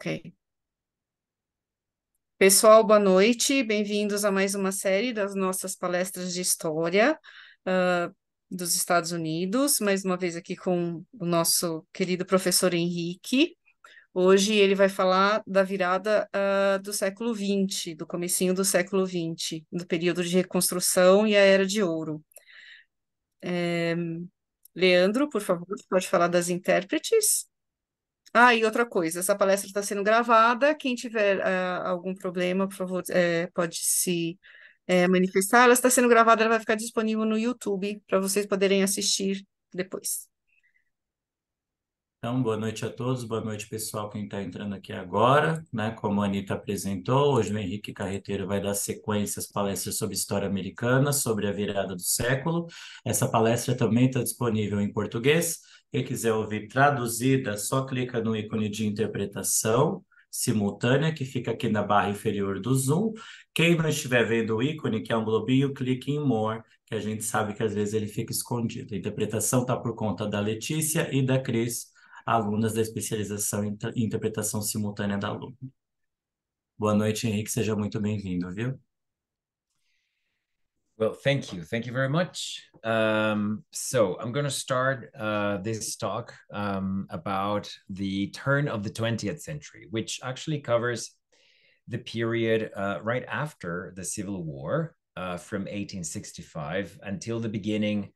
Ok. Pessoal, boa noite. Bem-vindos a mais uma série das nossas palestras de história dos Estados Unidos. Mais uma vez aqui com o nosso querido professor Henrique. Hoje ele vai falar da virada do século XX, do comecinho do século XX, do período de reconstrução e a Era de Ouro. Leandro, por favor, pode falar das intérpretes. Ah, e outra coisa, essa palestra está sendo gravada, quem tiver algum problema, por favor, pode se manifestar. Ela está sendo gravada, ela vai ficar disponível no YouTube, para vocês poderem assistir depois. Então, boa noite a todos, boa noite, pessoal, quem está entrando aqui agora, né? Como a Anitta apresentou, hoje o Henrique Carreteiro vai dar sequência às palestras sobre história americana, sobre a virada do século. Essa palestra também está disponível em português. Quem quiser ouvir traduzida, só clica no ícone de interpretação simultânea, que fica aqui na barra inferior do Zoom. Quem não estiver vendo o ícone, que é um globinho, clique em More, que a gente sabe que às vezes ele fica escondido. A interpretação está por conta da Letícia e da Cris, alunas da especialização em interpretação simultânea da Alumni. Boa noite, Henrique, seja muito bem-vindo, viu? Well, thank you. Thank you very much. So I'm going to start this talk about the turn of the 20th century, which actually covers the period right after the Civil War from 1865 until the beginning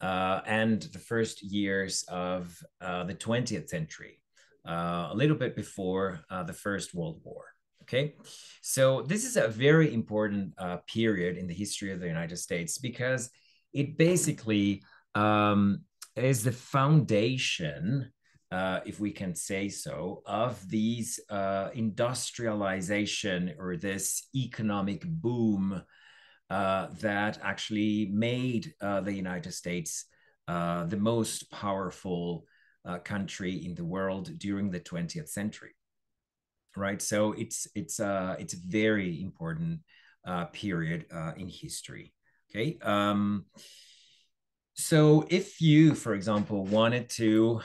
and the first years of the 20th century, a little bit before the First World War. Okay, so this is a very important period in the history of the United States because it basically is the foundation, if we can say so, of these industrialization or this economic boom that actually made the United States the most powerful country in the world during the 20th century. Right, so it's a very important period in history. Okay, so if you, for example, wanted to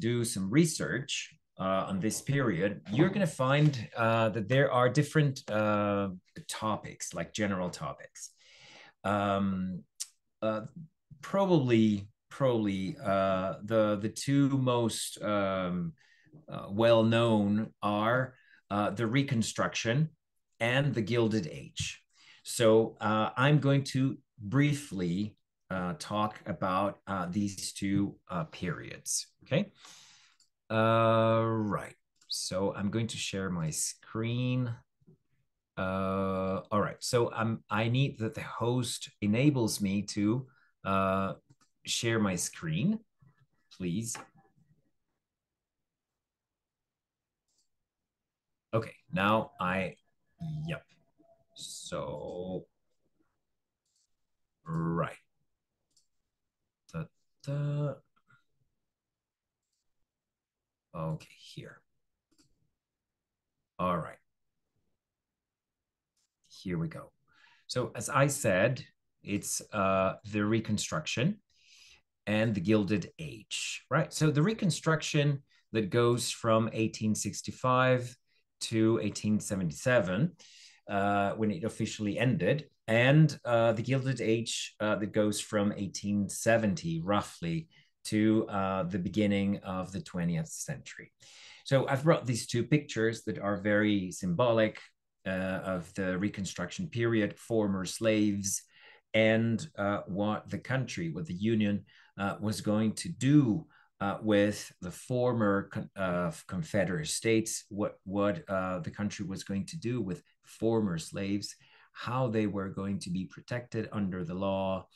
do some research on this period, you're going to find that there are different topics, like general topics. Probably the two most well-known are the Reconstruction and the Gilded Age. So I'm going to briefly talk about these two periods, okay? Right, so I'm going to share my screen. All right, so I need that the host enables me to share my screen, please. Okay, now yep. So, right. Okay, here. All right. Here we go. So as I said, it's the Reconstruction and the Gilded Age, right? So the Reconstruction that goes from 1865 to 1877, when it officially ended, and the Gilded Age that goes from 1870 roughly to the beginning of the 20th century. So I've brought these two pictures that are very symbolic of the Reconstruction period, former slaves, and what the country, what the Union was going to do with the former Confederate states, what the country was going to do with former slaves, how they were going to be protected under the law,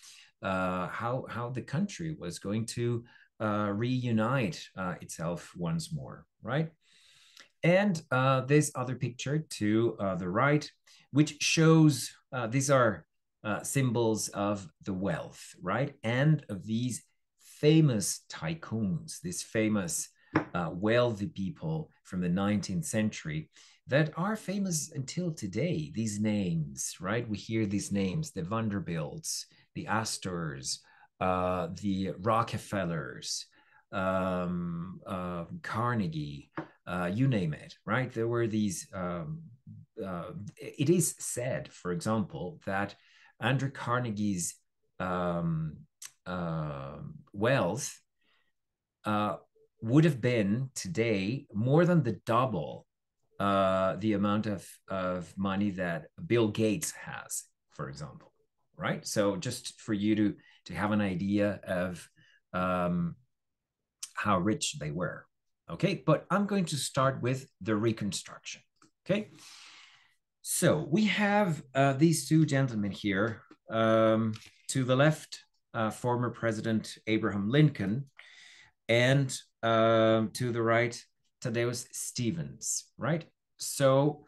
how the country was going to reunite itself once more, right? And this other picture to the right, which shows these are symbols of the wealth, right? And of these famous tycoons, these famous wealthy people from the 19th century that are famous until today, these names, right? We hear these names, the Vanderbilts, the Astors, the Rockefellers, Carnegie, you name it, right? There were these, it is said, for example, that Andrew Carnegie's wealth would have been today more than the double the amount of money that Bill Gates has, for example, right? So just for you to have an idea of how rich they were, okay? But I'm going to start with the Reconstruction, okay? So we have these two gentlemen here. To the left, former President Abraham Lincoln, and to the right, Thaddeus Stevens, right? So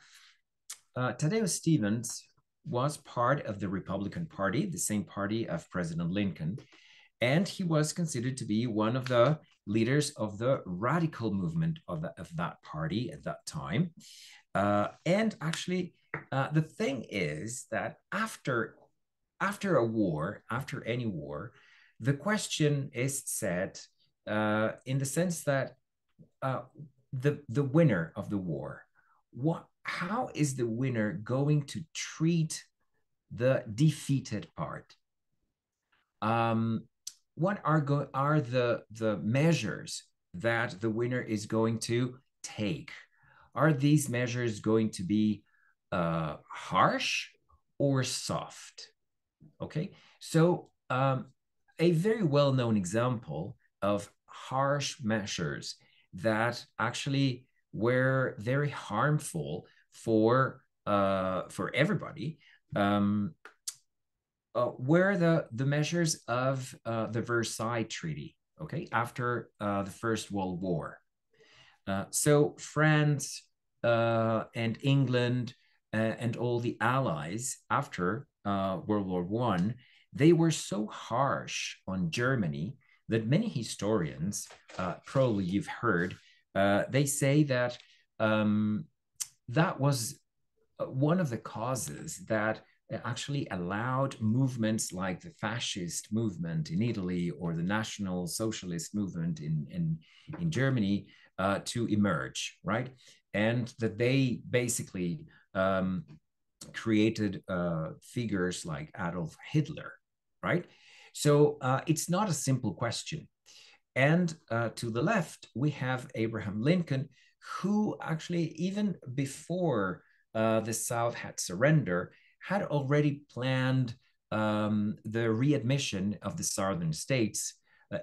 Thaddeus Stevens was part of the Republican Party, the same party of President Lincoln, and he was considered to be one of the leaders of the radical movement of that party at that time. And actually, the thing is that after a war, after any war, the question is set in the sense that the winner of the war, how is the winner going to treat the defeated part? What are the measures that the winner is going to take? Are these measures going to be harsh or soft? Okay, so a very well-known example of harsh measures that actually were very harmful for everybody were the measures of the Versailles Treaty, okay, after the First World War. So France and England and all the allies after World War I, they were so harsh on Germany that many historians, probably you've heard, they say that that was one of the causes that actually allowed movements like the fascist movement in Italy or the National Socialist movement in Germany to emerge, right? And that they basically created figures like Adolf Hitler, right? So it's not a simple question. And to the left, we have Abraham Lincoln, who actually, even before the South had surrendered, had already planned the readmission of the Southern states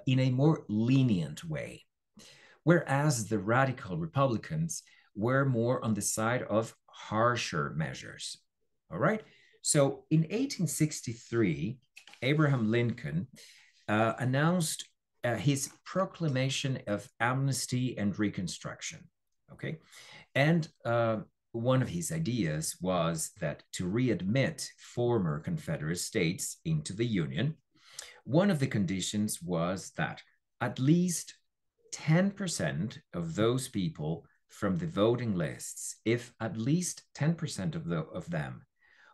in a more lenient way. Whereas the radical Republicans were more on the side of harsher measures, all right? So in 1863, Abraham Lincoln announced his proclamation of amnesty and reconstruction, okay? And one of his ideas was that to readmit former Confederate states into the Union, one of the conditions was that at least 10% of those people from the voting lists, if at least 10% of them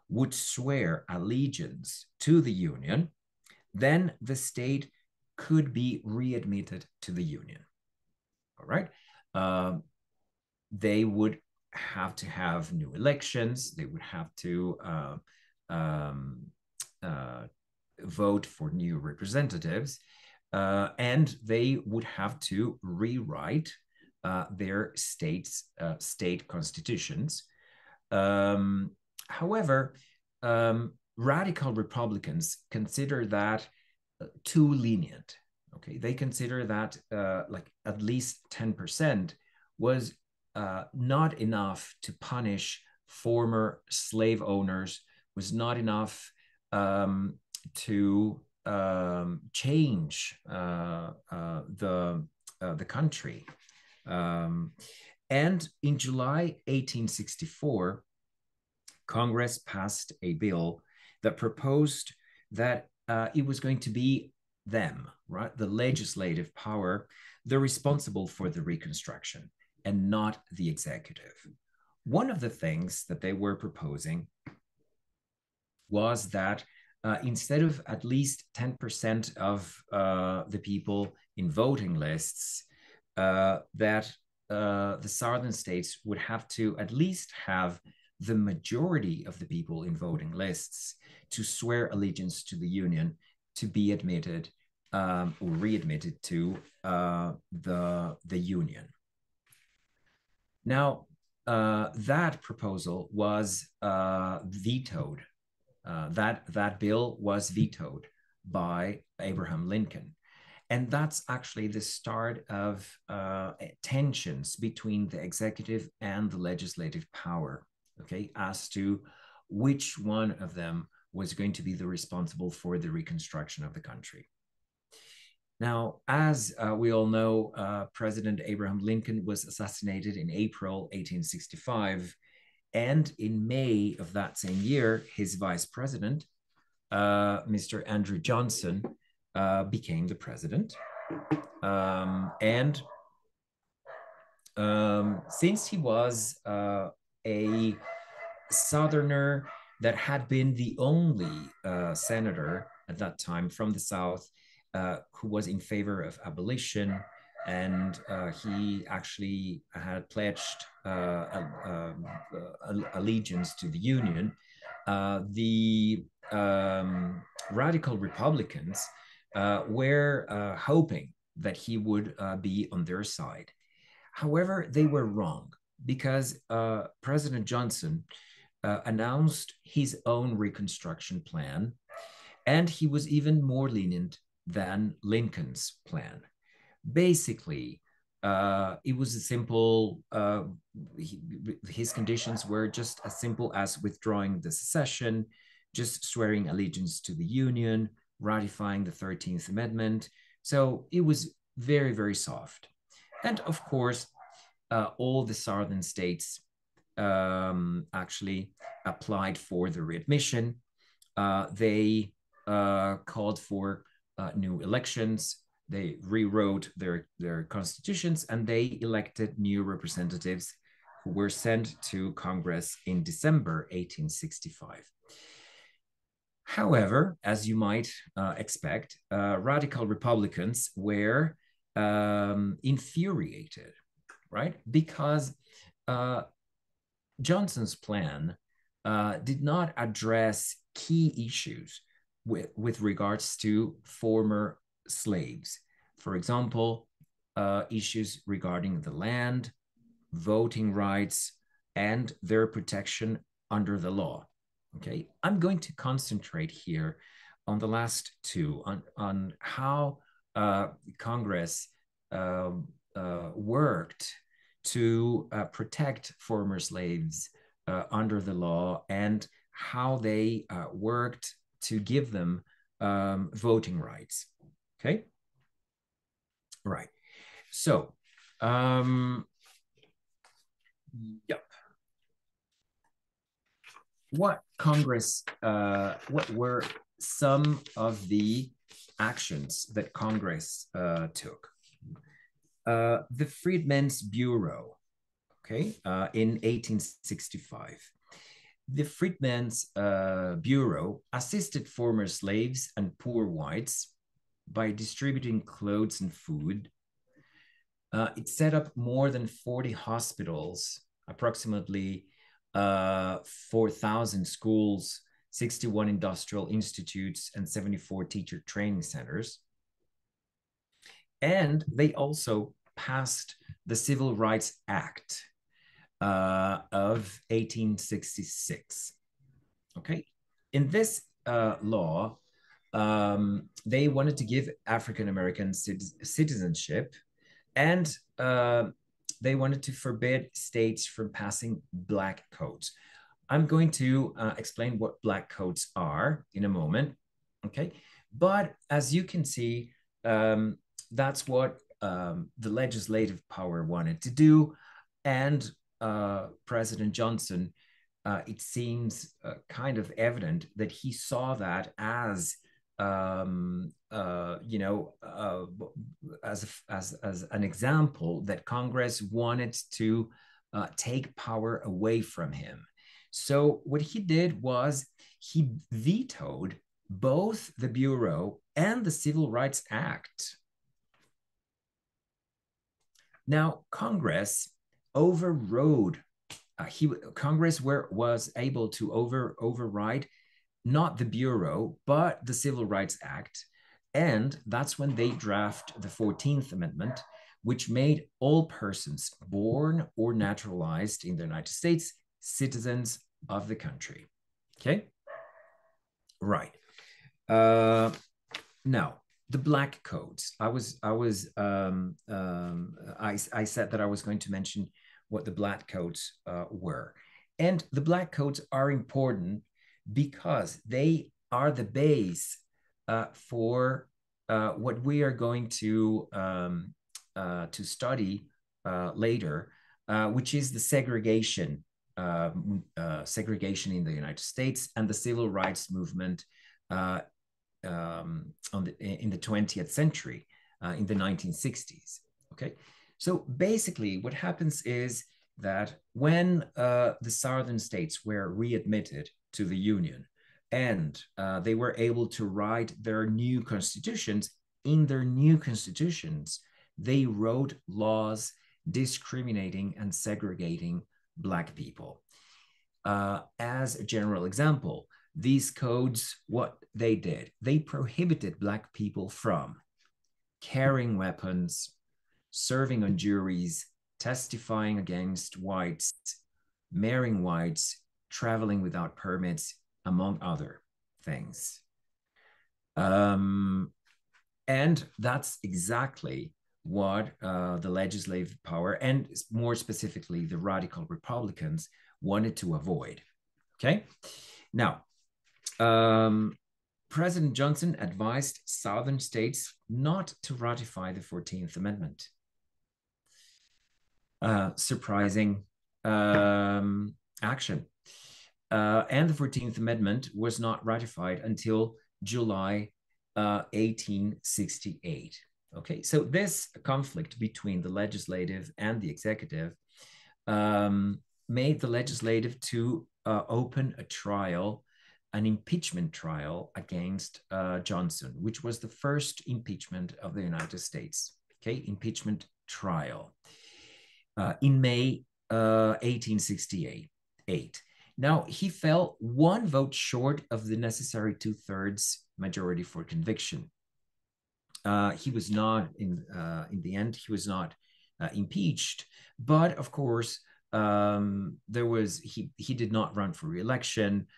would swear allegiance to the Union, then the state could be readmitted to the Union, all right? They would have to have new elections, they would have to vote for new representatives, and they would have to rewrite their state constitutions. However, radical Republicans consider that too lenient, okay? They consider that like at least 10% was not enough to punish former slave owners, was not enough to change the country. And in July 1864, Congress passed a bill that proposed that it was going to be them, right, the legislative power, they're responsible for the reconstruction and not the executive. One of the things that they were proposing was that instead of at least 10% of the people in voting lists, that the southern states would have to at least have the majority of the people in voting lists to swear allegiance to the Union to be admitted or readmitted to the Union. Now, that proposal was vetoed. That bill was vetoed by Abraham Lincoln. And that's actually the start of tensions between the executive and the legislative power, okay, as to which one of them was going to be the responsible for the reconstruction of the country. Now, as we all know, President Abraham Lincoln was assassinated in April 1865. And in May of that same year, his vice president, Mr. Andrew Johnson, became the president. Since he was a Southerner that had been the only senator at that time from the South who was in favor of abolition, and he actually had pledged allegiance to the Union, the radical Republicans were hoping that he would be on their side. However, they were wrong, because President Johnson announced his own reconstruction plan, and he was even more lenient than Lincoln's plan. Basically, it was a simple, his conditions were just as simple as withdrawing the secession, just swearing allegiance to the Union, ratifying the 13th Amendment. So it was very, very soft. And of course, all the southern states actually applied for the readmission. They called for new elections. They rewrote their constitutions, and they elected new representatives who were sent to Congress in December 1865. However, as you might expect, radical Republicans were infuriated, right? Because Johnson's plan did not address key issues with regards to former slaves. For example, issues regarding the land, voting rights, and their protection under the law. Okay, I'm going to concentrate here on the last two, on how Congress worked to protect former slaves under the law, and how they worked to give them voting rights. Okay, right. So, yep. What were some of the actions that Congress took? The Freedmen's Bureau, okay, in 1865. The Freedmen's Bureau assisted former slaves and poor whites by distributing clothes and food. It set up more than 40 hospitals, approximately 4,000 schools, 61 industrial institutes, and 74 teacher training centers. And they also passed the Civil Rights Act of 1866. Okay, in this law, they wanted to give African-American citizenship, and they wanted to forbid states from passing Black Codes. I'm going to explain what Black Codes are in a moment, okay? But as you can see, that's what the legislative power wanted to do, and President Johnson, it seems kind of evident that he saw that as as an example that Congress wanted to take power away from him. So what he did was he vetoed both the Bureau and the Civil Rights Act. Now, Congress overrode, Congress was able to override not the Bureau, but the Civil Rights Act. And that's when they draft the 14th Amendment, which made all persons born or naturalized in the United States citizens of the country. Okay? Right. Now, the Black Codes. I said that I was going to mention what the Black Codes were. And the Black Codes are important because they are the base for what we are going to study later, which is the segregation in the United States and the civil rights movement in the 20th century, in the 1960s. Okay, so basically what happens is that when the southern states were readmitted to the Union and they were able to write their new constitutions, in their new constitutions, they wrote laws discriminating and segregating Black people. As a general example, these codes, what they did, they prohibited Black people from carrying weapons, serving on juries, testifying against whites, marrying whites, traveling without permits, among other things. And that's exactly what the legislative power, and more specifically, the radical Republicans, wanted to avoid. Okay? Now, President Johnson advised southern states not to ratify the 14th Amendment. Surprising action. And the 14th Amendment was not ratified until July 1868. Okay, so this conflict between the legislative and the executive made the legislative to open a trial, an impeachment trial against Johnson, which was the first impeachment of the United States, okay, impeachment trial in May 1868. Now, he fell one vote short of the necessary two-thirds majority for conviction. He was not, in the end, he was not impeached, but of course, there was, he did not run for re-election.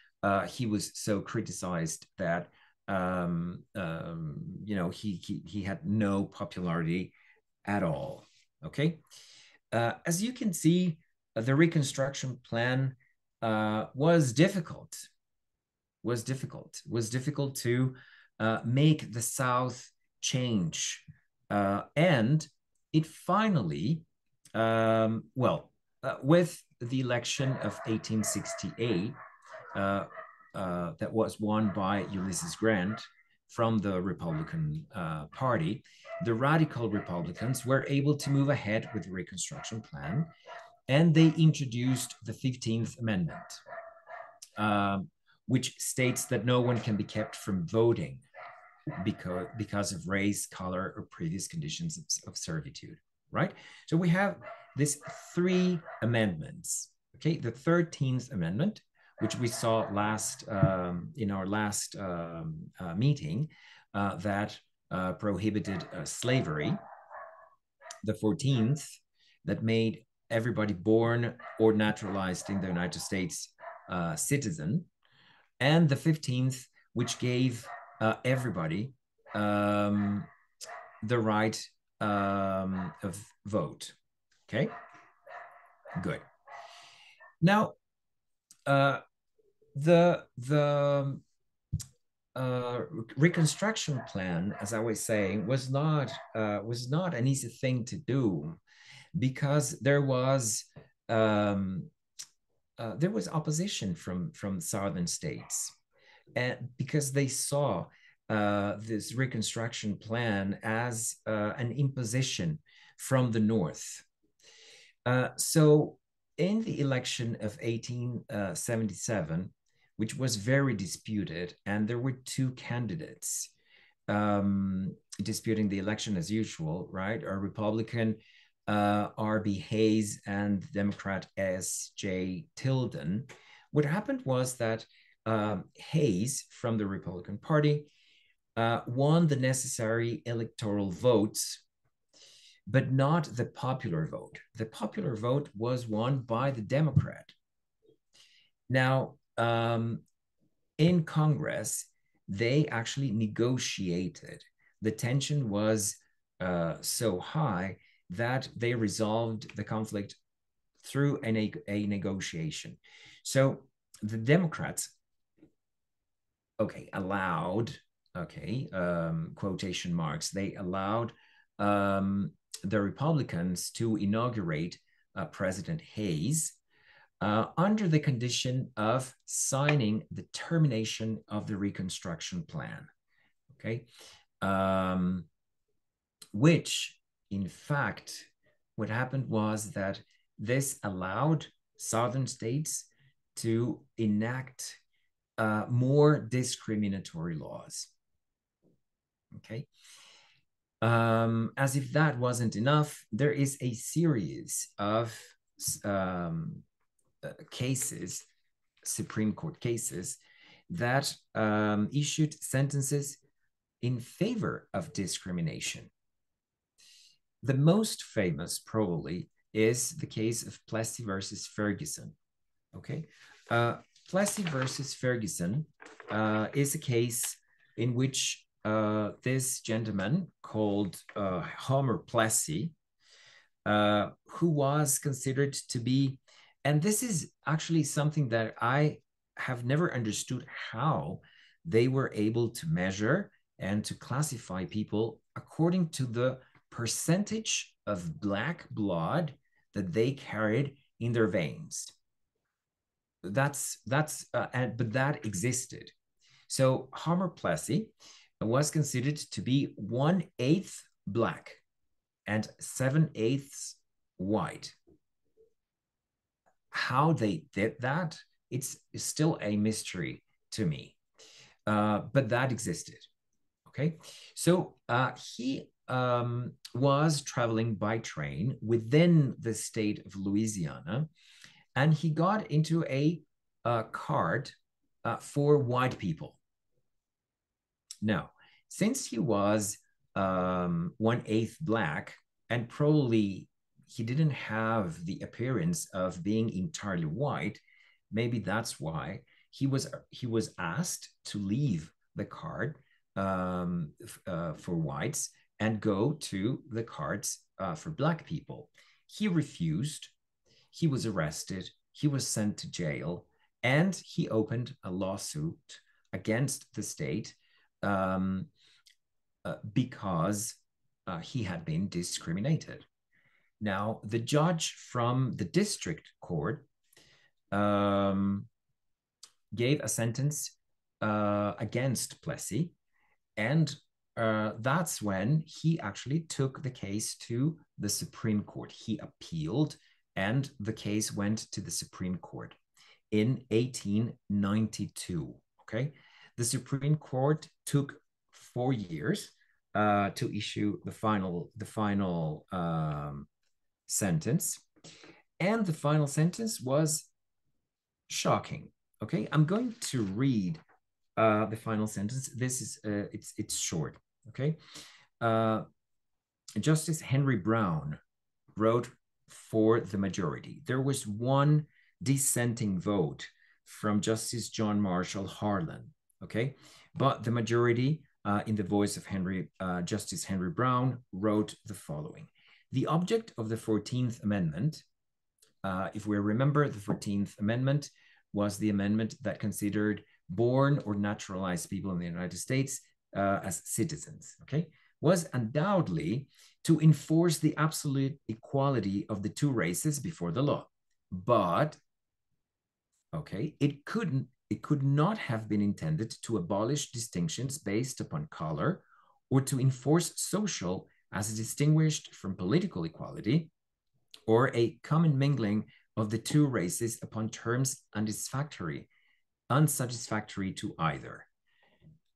He was so criticized that, you know, he had no popularity at all, okay? As you can see, the Reconstruction Plan was difficult to make the South change. And it finally, with the election of 1868, that was won by Ulysses Grant from the Republican Party, the radical Republicans were able to move ahead with the Reconstruction Plan, and they introduced the 15th Amendment, which states that no one can be kept from voting because of race, color, or previous conditions of servitude, right? So we have these three amendments, okay? The 13th Amendment, which we saw last in our last meeting, that prohibited slavery. The 14th, that made everybody born or naturalized in the United States citizen. And the 15th, which gave everybody the right of vote. Okay, good. Now, the Reconstruction Plan, as I was saying, was not an easy thing to do, because there was opposition from southern states, and because they saw this Reconstruction Plan as an imposition from the North. So in the election of 1877, which was very disputed, and there were two candidates disputing the election as usual, right? A Republican R.B. Hayes and Democrat S.J. Tilden, what happened was that Hayes from the Republican Party won the necessary electoral votes, but not the popular vote. The popular vote was won by the Democrat. Now, in Congress, they actually negotiated. The tension was so high that they resolved the conflict through a negotiation. So the Democrats, okay, allowed, okay, quotation marks, they allowed the Republicans to inaugurate President Hayes under the condition of signing the termination of the Reconstruction Plan, okay? Which, in fact, what happened was that this allowed Southern states to enact more discriminatory laws, okay? As if that wasn't enough, there is a series of cases, Supreme Court cases, that issued sentences in favor of discrimination. The most famous, probably, is the case of Plessy versus Ferguson, okay? Plessy versus Ferguson is a case in which this gentleman called Homer Plessy, who was considered to be, and this is actually something that I have never understood how they were able to measure and to classify people according to the percentage of black blood that they carried in their veins. But that existed. So Homer Plessy was considered to be 1/8 black and 7/8 white. How they did that, it's still a mystery to me, but that existed, okay? So he was traveling by train within the state of Louisiana, and he got into a cart for white people. Now, since he was 1/8 black, and probably he didn't have the appearance of being entirely white, maybe that's why he was asked to leave the cart for whites and go to the carts for black people. He refused, he was arrested, he was sent to jail, and he opened a lawsuit against the state because he had been discriminated. Now, the judge from the district court gave a sentence against Plessy, and that's when he actually took the case to the Supreme Court. He appealed, and the case went to the Supreme Court in 1892, okay? The Supreme Court took 4 years to issue the final sentence. And the final sentence was shocking, okay? I'm going to read the final sentence. This is, it's short, okay? Justice Henry Brown wrote for the majority. There was one dissenting vote from Justice John Marshall Harlan, okay? But the majority, in the voice of Justice Henry Brown, wrote the following. The object of the 14th Amendment, if we remember, the 14th Amendment was the amendment that considered born or naturalized people in the United States as citizens, okay, was undoubtedly to enforce the absolute equality of the two races before the law. But, okay, it could not have been intended to abolish distinctions based upon color or to enforce social as distinguished from political equality, or a common mingling of the two races upon terms unsatisfactory to either.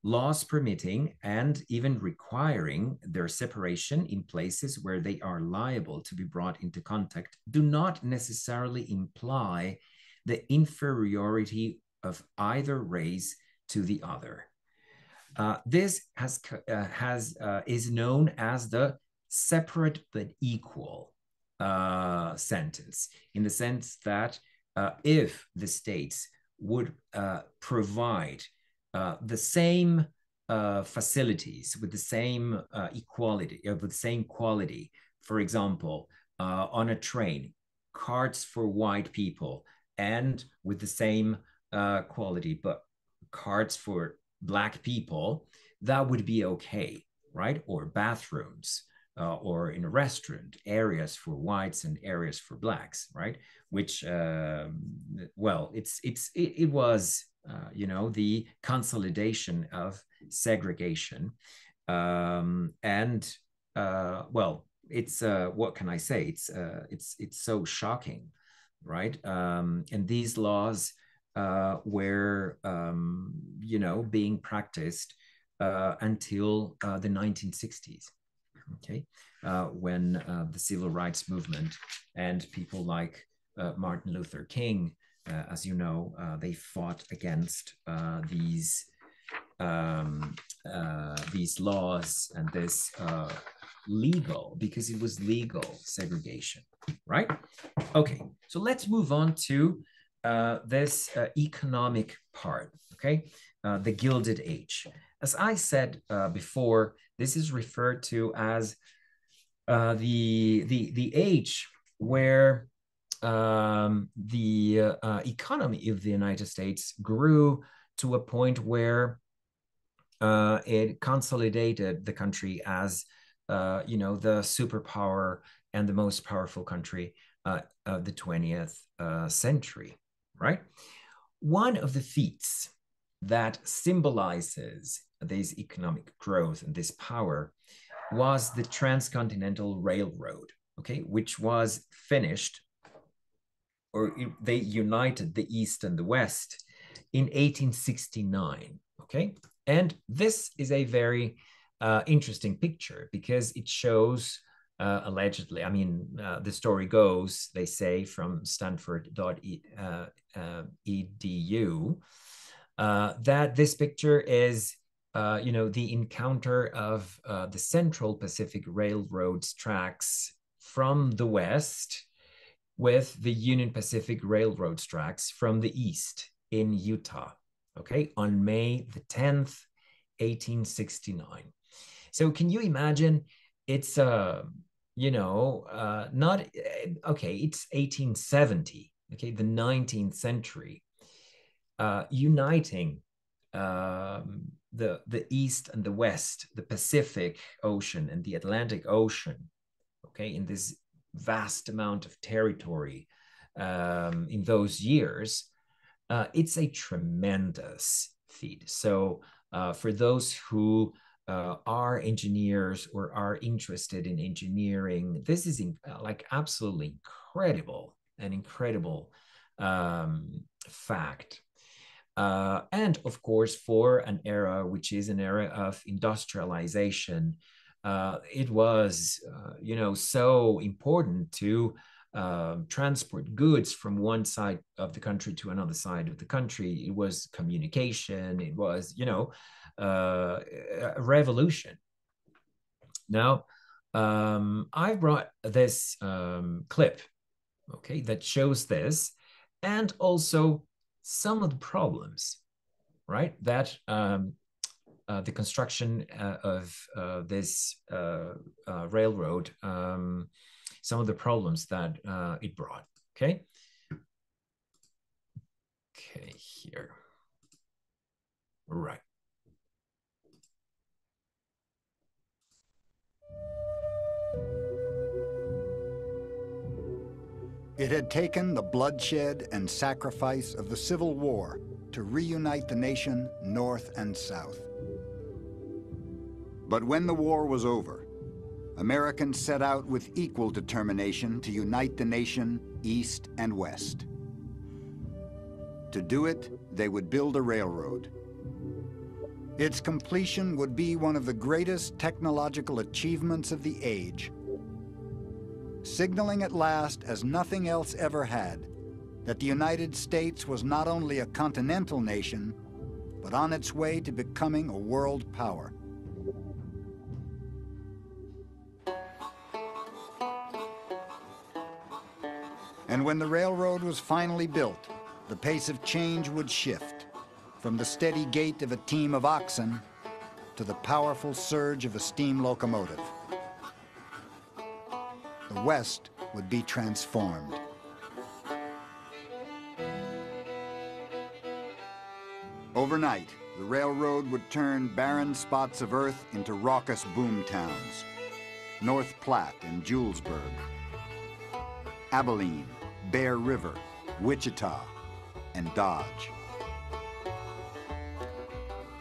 laws permitting and even requiring their separation in places where they are liable to be brought into contact do not necessarily imply the inferiority of either race to the other. This is known as the separate but equal sentence, in the sense that if the states would provide the same facilities with the same quality, for example, on a train, carts for white people, and with the same quality, but carts for Black people, that would be okay, right? Or bathrooms, or in a restaurant, areas for whites and areas for Blacks, right? Which, well, it was, you know, the consolidation of segregation. Well, it's, what can I say? It's so shocking, right? And these laws were, you know, being practiced until the 1960s, okay? When the civil rights movement and people like Martin Luther King, as you know, they fought against these laws and this legal, because it was legal segregation, right? Okay, so let's move on to this economic part, okay? The Gilded Age. As I said before, this is referred to as the age where the economy of the United States grew to a point where it consolidated the country as, you know, the superpower and the most powerful country of the 20th century. Right? One of the feats that symbolizes this economic growth and this power was the Transcontinental Railroad, okay, which was finished, or they united the East and the West in 1869, okay? And this is a very interesting picture because it shows allegedly, I mean, the story goes, they say, from Stanford.edu, that this picture is, you know, the encounter of the Central Pacific Railroad's tracks from the West with the Union Pacific Railroad's tracks from the East in Utah, okay, on May the 10th, 1869. So can you imagine? It's, you know, not, okay, it's 1870, okay, the 19th century, uniting the East and the West, the Pacific Ocean and the Atlantic Ocean, okay, in this vast amount of territory in those years, it's a tremendous feat. So for those who are engineers or are interested in engineering, this is like absolutely incredible, an incredible fact. And of course, for an era which is an era of industrialization, it was, you know, so important to transport goods from one side of the country to another side of the country. It was communication, it was, you know, a revolution. Now, I brought this clip, okay, that shows this, and also some of the problems, right, that the construction of this railroad, some of the problems that it brought, okay? Okay, here, right. It had taken the bloodshed and sacrifice of the Civil War to reunite the nation north and south. But when the war was over, Americans set out with equal determination to unite the nation east and west. To do it, they would build a railroad. Its completion would be one of the greatest technological achievements of the age, signaling at last, as nothing else ever had, that the United States was not only a continental nation, but on its way to becoming a world power. And when the railroad was finally built, the pace of change would shift from the steady gait of a team of oxen to the powerful surge of a steam locomotive. The West would be transformed. Overnight, the railroad would turn barren spots of earth into raucous boom towns. North Platte and Julesburg, Abilene, Bear River, Wichita, and Dodge.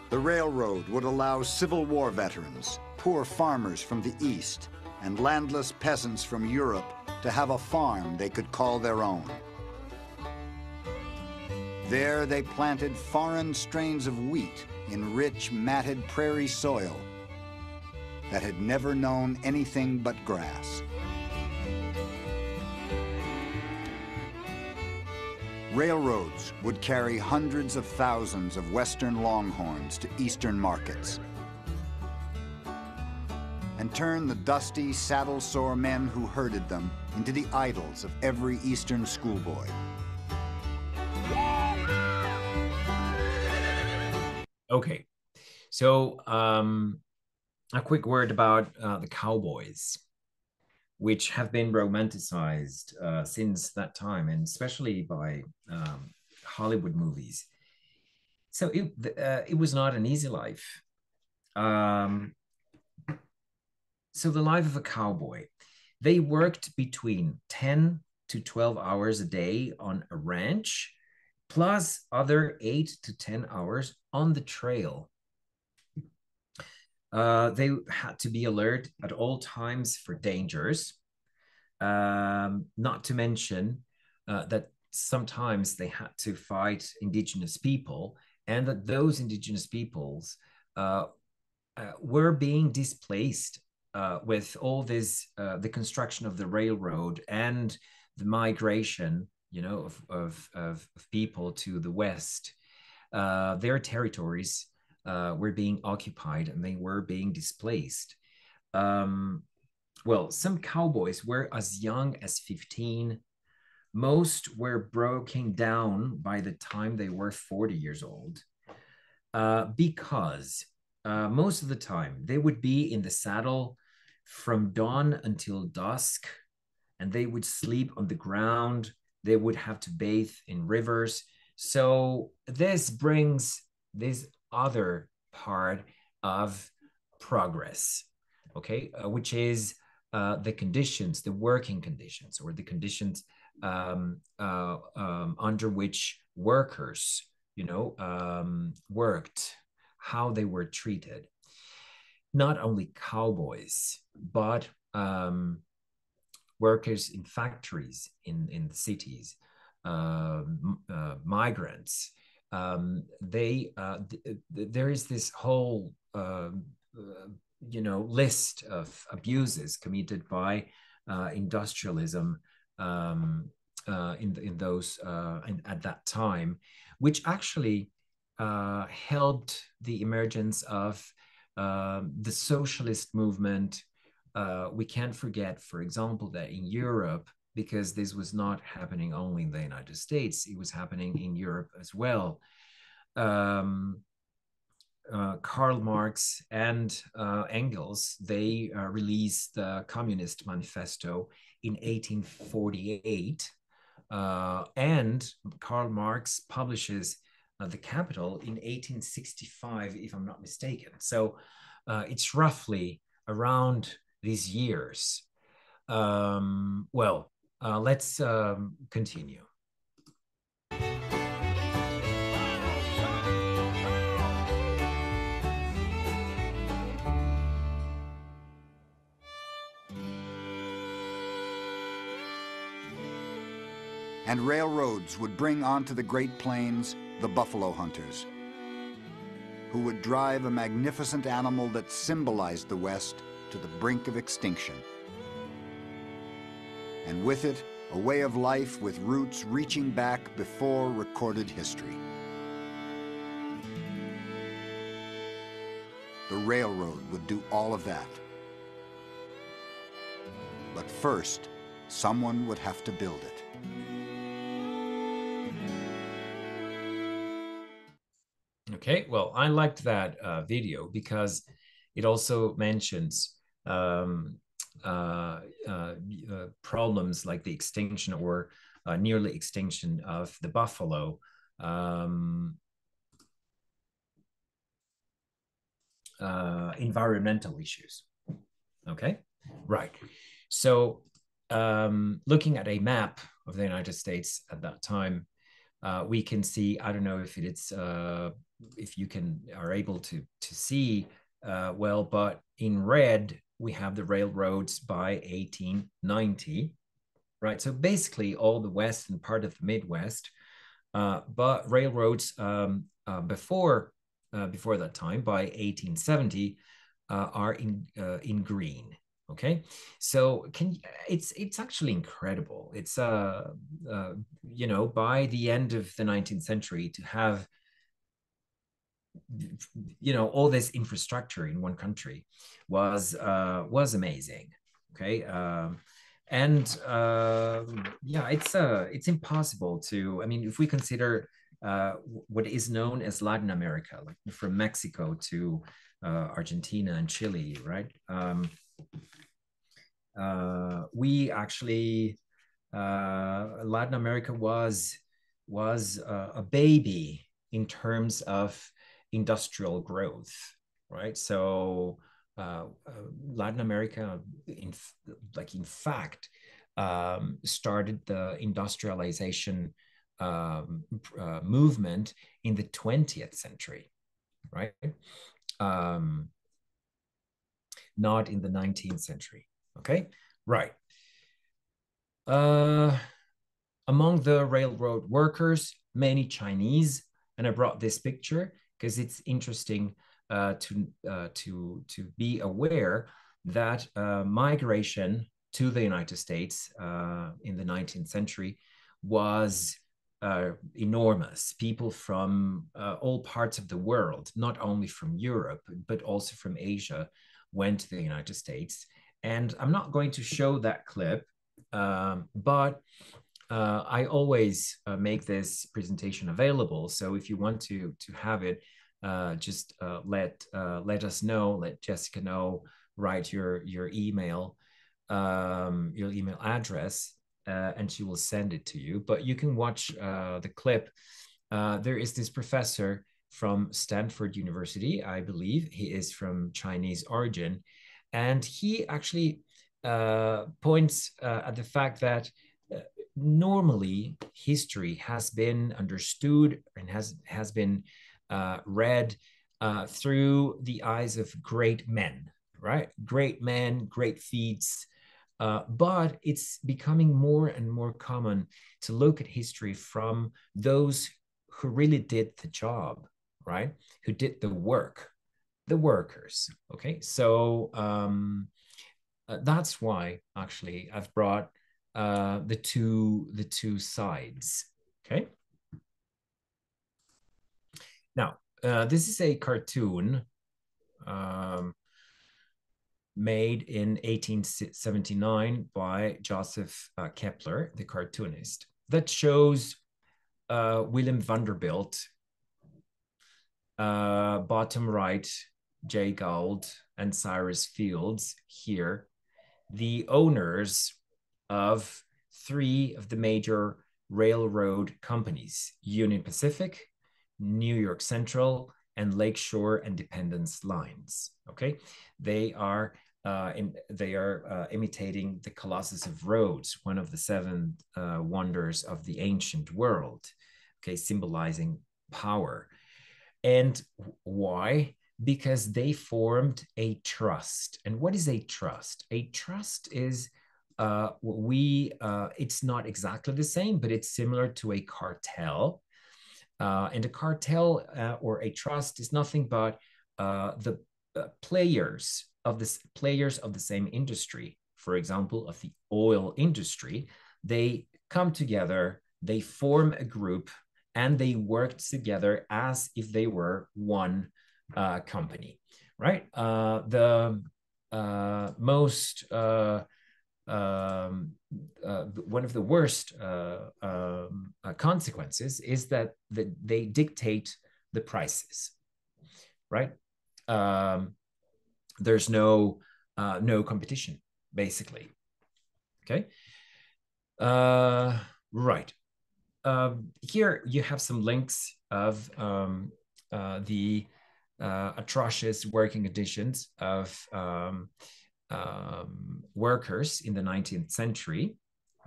The railroad would allow Civil War veterans, poor farmers from the East, and landless peasants from Europe to have a farm they could call their own. There they planted foreign strains of wheat in rich, matted prairie soil that had never known anything but grass. Railroads would carry hundreds of thousands of Western longhorns to Eastern markets and turn the dusty, saddle-sore men who herded them into the idols of every Eastern schoolboy. Okay, so a quick word about the cowboys, which have been romanticized since that time, and especially by Hollywood movies. So it was not an easy life. So the life of a cowboy, they worked between 10 to 12 hours a day on a ranch, plus other 8 to 10 hours on the trail. They had to be alert at all times for dangers, not to mention that sometimes they had to fight indigenous people, and that those indigenous peoples were being displaced with all this, the construction of the railroad and the migration, you know, of people to the West. Their territories were being occupied and they were being displaced. Well, some cowboys were as young as 15. Most were broken down by the time they were 40 years old, because most of the time they would be in the saddle from dawn until dusk, and they would sleep on the ground. They would have to bathe in rivers. So this brings this other part of progress, okay, which is the conditions, the working conditions, or the conditions under which workers, you know, worked, how they were treated. Not only cowboys, but workers in factories, in the cities, migrants. There is this whole, you know, list of abuses committed by industrialism in those at that time, which actually helped the emergence of the socialist movement. We can't forget, for example, that in Europe, because this was not happening only in the United States, it was happening in Europe as well. Karl Marx and Engels, they released the Communist Manifesto in 1848. And Karl Marx publishes The Capitol in 1865, if I'm not mistaken. So it's roughly around these years. Well, let's continue. And railroads would bring onto the Great Plains the buffalo hunters. who would drive a magnificent animal that symbolized the West to the brink of extinction. And with it, a way of life with roots reaching back before recorded history. The railroad would do all of that. But first, someone would have to build it. Okay, well, I liked that video because it also mentions problems like the extinction or nearly extinction of the buffalo. Environmental issues. Okay, right. So looking at a map of the United States at that time, we can see, I don't know if it's, if you are able to see well, but in red, we have the railroads by 1890, right? So basically all the West and part of the Midwest, but railroads before that time, by 1870, are in green, okay? So it's actually incredible. It's, you know, by the end of the 19th century to have, you know, all this infrastructure in one country was amazing, okay? Yeah, it's impossible to, I mean, if we consider what is known as Latin America, like from Mexico to Argentina and Chile, right? We actually, Latin America was a baby in terms of industrial growth, right? So Latin America, in fact, started the industrialization movement in the 20th century, right? Not in the 19th century, okay? Right. Among the railroad workers, many Chinese, and I brought this picture because it's interesting to be aware that migration to the United States in the 19th century was enormous. People from all parts of the world, not only from Europe, but also from Asia, went to the United States. And I'm not going to show that clip, but I always make this presentation available. So if you want to have it, just let us know, let Jessica know, write your email address, and she will send it to you. But you can watch the clip. There is this professor from Stanford University, I believe. He is from Chinese origin. And he actually points at the fact that normally, history has been understood and has been read through the eyes of great men, right? Great men, great feats. But it's becoming more and more common to look at history from those who really did the job, right? Who did the work, the workers, okay? So that's why, actually, I've brought the two sides, okay? Now, this is a cartoon made in 1879 by Joseph Kepler, the cartoonist, that shows William Vanderbilt, bottom right, Jay Gould, and Cyrus Fields here, the owners of three of the major railroad companies, Union Pacific, New York Central, and Lakeshore and Dependence lines, okay? They are imitating the Colossus of Rhodes, one of the seven wonders of the ancient world, okay, symbolizing power. And why? Because they formed a trust. And what is a trust? A trust is it's not exactly the same, but it's similar to a cartel. And a cartel or a trust is nothing but the players of this same industry. For example, of the oil industry, they come together, they form a group, and they work together as if they were one company, right? One of the worst consequences is that they dictate the prices, right? There's no competition, basically. Okay, right. Here you have some links of the atrocious working conditions of workers in the 19th century.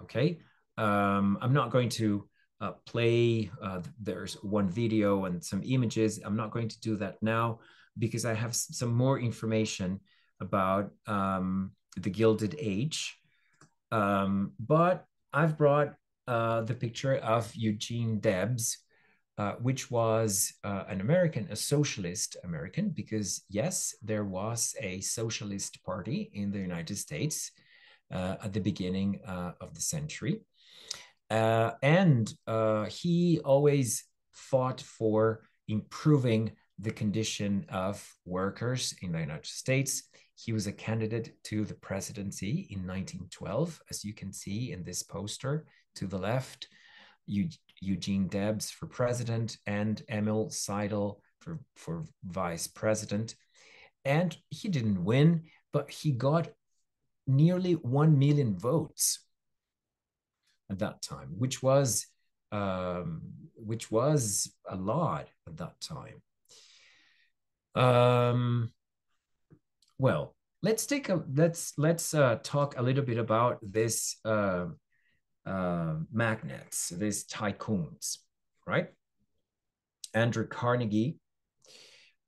Okay, I'm not going to play, there's one video and some images. I'm not going to do that now because I have some more information about the Gilded Age. But I've brought the picture of Eugene Debs, which was an American, a socialist American, because yes, there was a socialist party in the United States at the beginning of the century. And he always fought for improving the condition of workers in the United States. He was a candidate to the presidency in 1912, as you can see in this poster to the left, Eugene Debs for president and Emil Seidel for vice president. And he didn't win, but he got nearly 1 million votes at that time, which was a lot at that time. Well, let's take a let's talk a little bit about this magnates, these tycoons, right? Andrew Carnegie,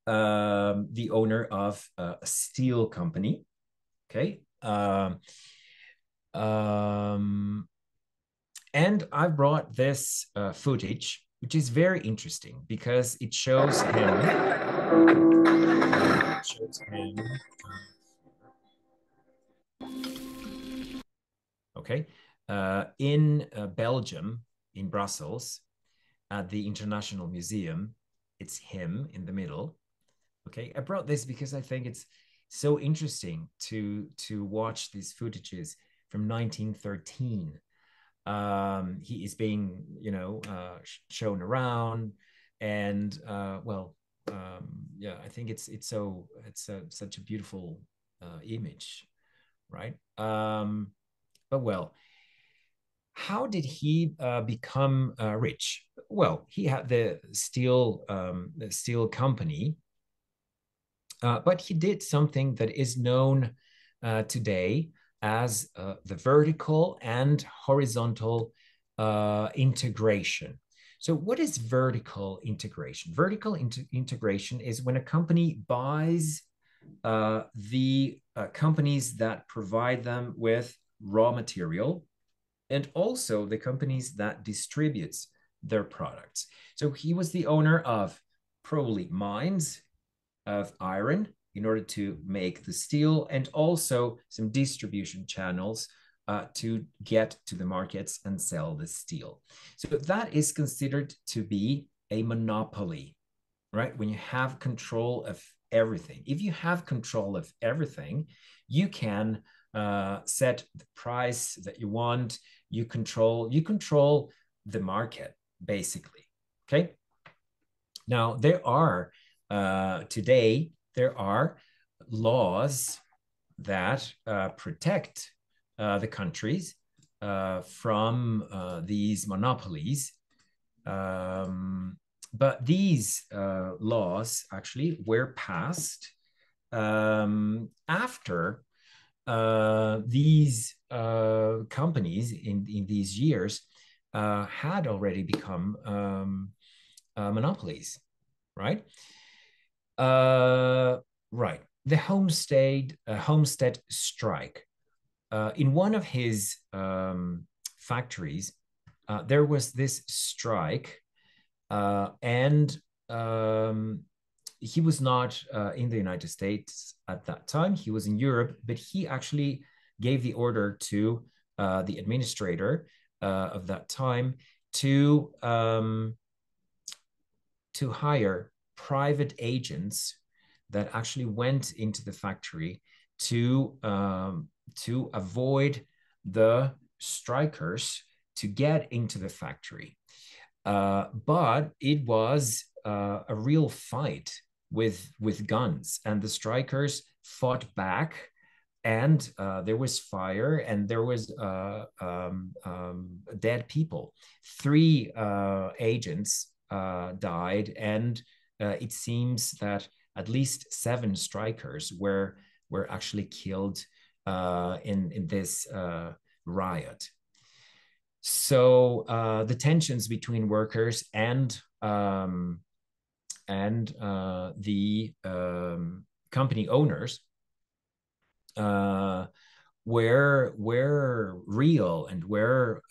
the owner of a steel company, okay? And I brought this footage, which is very interesting because it shows him. Okay, in Belgium, in Brussels, at the International Museum, it's him in the middle. Okay, I brought this because I think it's so interesting to watch these footages from 1913. He is being, you know, shown around, and well. Yeah, I think it's such a beautiful image, right? But well, how did he become rich? Well, he had the steel company, but he did something that is known today as the vertical and horizontal integration. So what is vertical integration? Vertical integration is when a company buys the companies that provide them with raw material and also the companies that distributes their products. So he was the owner of probably mines of iron in order to make the steel and also some distribution channels to get to the markets and sell the steel. So that is considered to be a monopoly, right? When you have control of everything. If you have control of everything, you can set the price that you want, you control the market, basically, okay? Now, there are, today, there are laws that protect the countries from these monopolies. But these laws actually were passed after these companies in these years had already become monopolies, right? Right, the homestead strike. In one of his factories, there was this strike He was not in the United States at that time. He was in Europe, but he actually gave the order to the administrator of that time to hire private agents that actually went into the factory to avoid the strikers to get into the factory. But it was a real fight with guns, and the strikers fought back, and there was fire, and there was dead people. Three agents died, and it seems that at least 7 strikers were actually killed in this riot. So the tensions between workers and the company owners were real, and were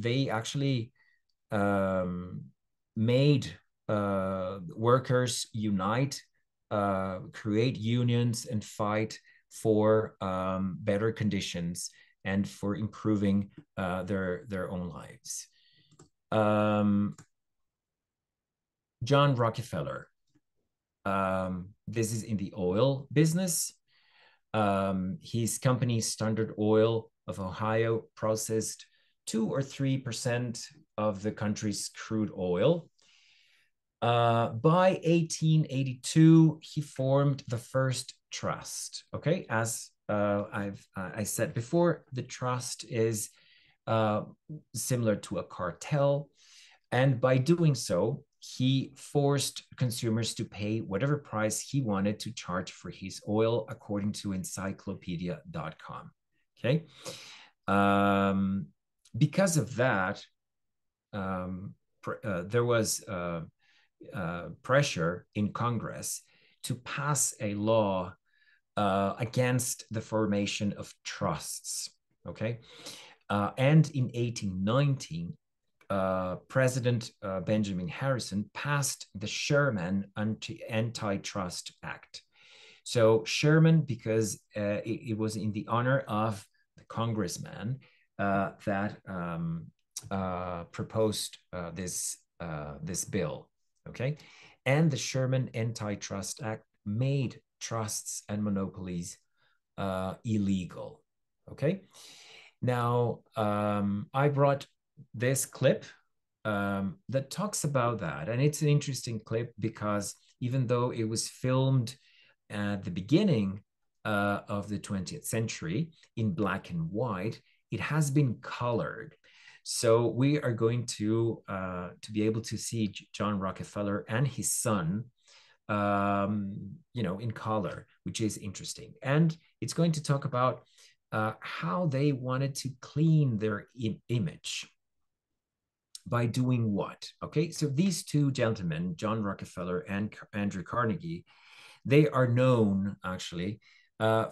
they actually made workers unite, create unions, and fight for better conditions and for improving their own lives. John Rockefeller. This is in the oil business. His company, Standard Oil of Ohio, processed 2 or 3% of the country's crude oil. By 1882, he formed the first trust. Okay, as I said before, the trust is similar to a cartel, and by doing so, he forced consumers to pay whatever price he wanted to charge for his oil, according to encyclopedia.com. Okay, because of that, there was pressure in Congress to pass a law against the formation of trusts. Okay, and in 1819, President Benjamin Harrison passed the Sherman Antitrust Act. So Sherman, because it was in the honor of the congressman that proposed this bill. Okay, and the Sherman Antitrust Act made trusts and monopolies illegal. Okay, now I brought this clip that talks about that, and it's an interesting clip because even though it was filmed at the beginning of the 20th century in black and white, it has been colored. So we are going to be able to see John Rockefeller and his son, in color, which is interesting. And it's going to talk about how they wanted to clean their image. By doing what? Okay, so these two gentlemen, John Rockefeller and Andrew Carnegie, they are known actually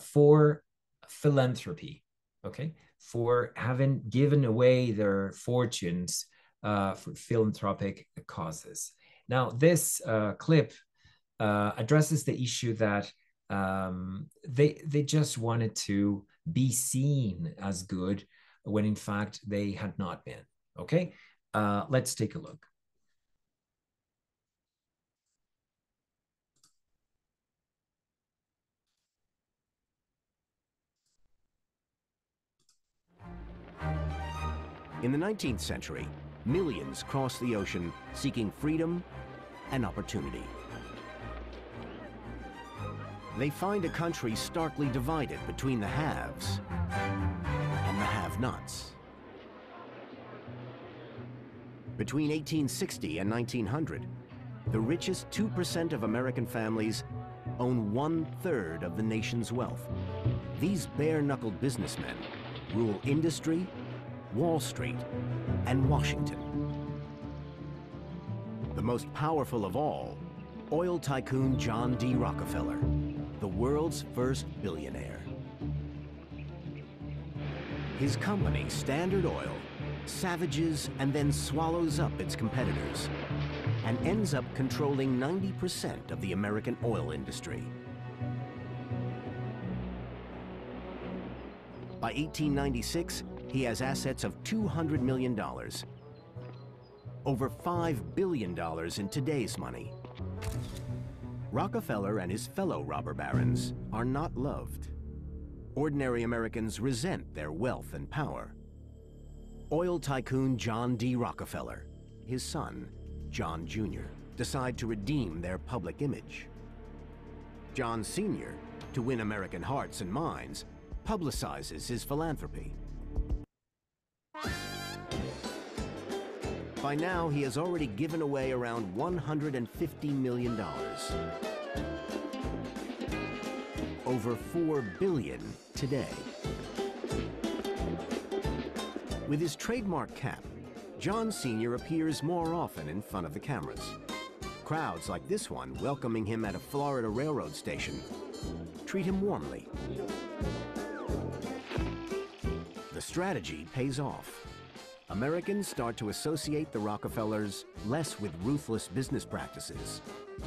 for philanthropy, okay? For having given away their fortunes for philanthropic causes. Now, this clip addresses the issue that they just wanted to be seen as good when in fact they had not been, okay? Let's take a look. In the 19th century, millions crossed the ocean seeking freedom and opportunity. They find a country starkly divided between the haves and the have-nots. Between 1860 and 1900, the richest 2% of American families own 1/3 of the nation's wealth. These bare-knuckled businessmen rule industry, Wall Street, and Washington. The most powerful of all, oil tycoon John D. Rockefeller, the world's first billionaire. His company, Standard Oil, savages and then swallows up its competitors and ends up controlling 90% of the American oil industry. By 1896, he has assets of $200 million, over $5 billion in today's money. Rockefeller and his fellow robber barons are not loved. Ordinary Americans resent their wealth and power. Oil tycoon John D. Rockefeller, his son, John Jr., decide to redeem their public image. John Sr., to win American hearts and minds, publicizes his philanthropy. By now, he has already given away around $150 million. Over $4 billion today. With his trademark cap, John Sr. appears more often in front of the cameras. Crowds like this one welcoming him at a Florida railroad station treat him warmly. The strategy pays off. Americans start to associate the Rockefellers less with ruthless business practices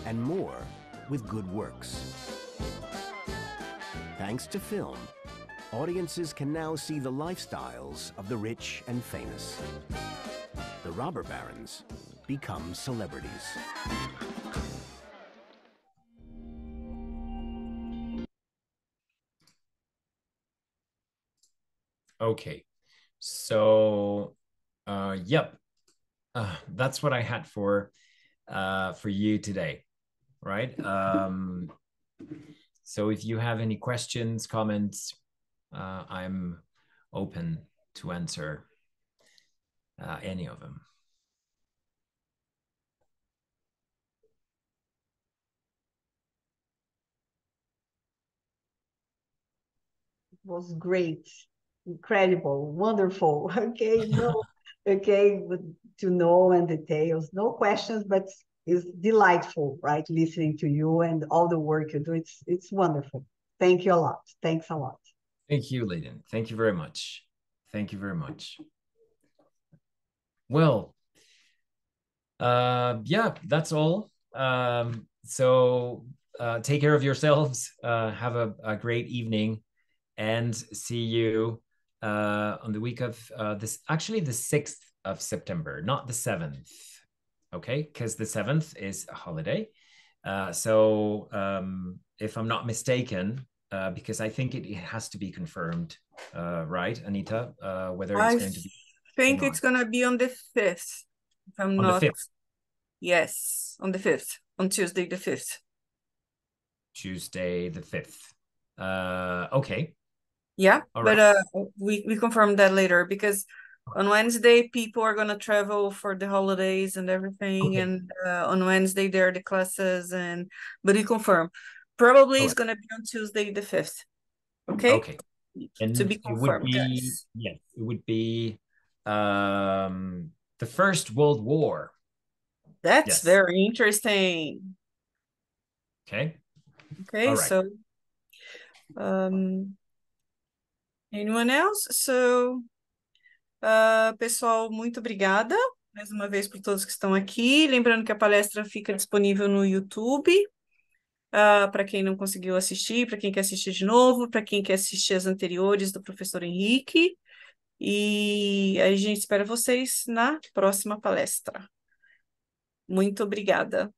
and more with good works. Thanks to film, audiences can now see the lifestyles of the rich and famous. The robber barons become celebrities. Okay, so that's what I had for you today, right? So if you have any questions, comments, I'm open to answer any of them. It was great, incredible, wonderful. Okay, no, okay, to know and details, no questions, but it's delightful, right? Listening to you and all the work you do, it's wonderful. Thank you a lot. Thanks a lot. Thank you, Layden. Thank you very much. Thank you very much. Well, yeah, that's all. So take care of yourselves. Have a great evening and see you on the week of actually the 6th of September, not the 7th. Okay, because the 7th is a holiday. So if I'm not mistaken, because I think it has to be confirmed, right, Anita? Whether it's going to be. I think it's going to be on the 5th. If I'm not. The 5th. Yes, on the 5th, on Tuesday, the 5th. Tuesday, the 5th. Okay. Yeah, all but right. We confirmed that later because on Wednesday, people are going to travel for the holidays and everything. Okay. And on Wednesday, there are the classes. But you confirm. Probably it's going to be on Tuesday, the 5th. Okay? Okay. And to be confirmed, yes. Yeah, it would be the First World War. That's very interesting. Okay. Okay, right. So anyone else? So... pessoal, muito obrigada mais uma vez por todos que estão aqui. Lembrando que a palestra fica disponível no YouTube, para quem não conseguiu assistir, para quem quer assistir de novo, para quem quer assistir as anteriores do professor Henrique. E a gente espera vocês na próxima palestra. Muito obrigada.